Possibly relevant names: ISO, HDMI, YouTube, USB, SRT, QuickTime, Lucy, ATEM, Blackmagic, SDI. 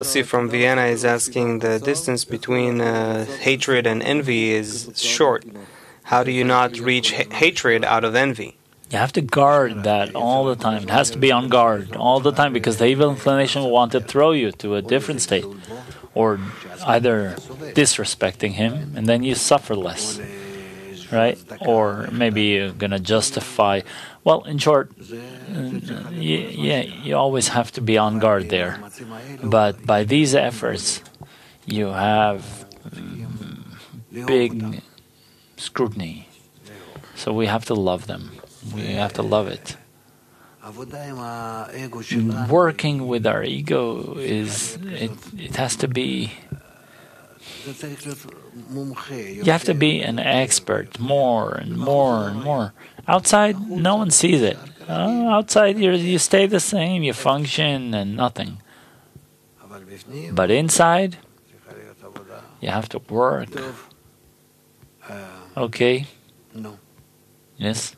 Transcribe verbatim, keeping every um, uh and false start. Lucy from Vienna is asking, the distance between uh, hatred and envy is short. How do you not reach ha hatred out of envy? You have to guard that all the time. It has to be on guard all the time, because the evil inclination will want to throw you to a different state, or either disrespecting him, and then you suffer less, right? Or maybe you're going to justify. Well, in short, you, yeah, you always have to be on guard there. But by these efforts, you have big scrutiny. So we have to love them. We have to love it. Working with our ego is, it, it has to be, you have to be an expert more and more and more. Outside, no one sees it. Uh, outside, you're, you stay the same, you function and nothing. But inside, you have to work. Okay? Yes?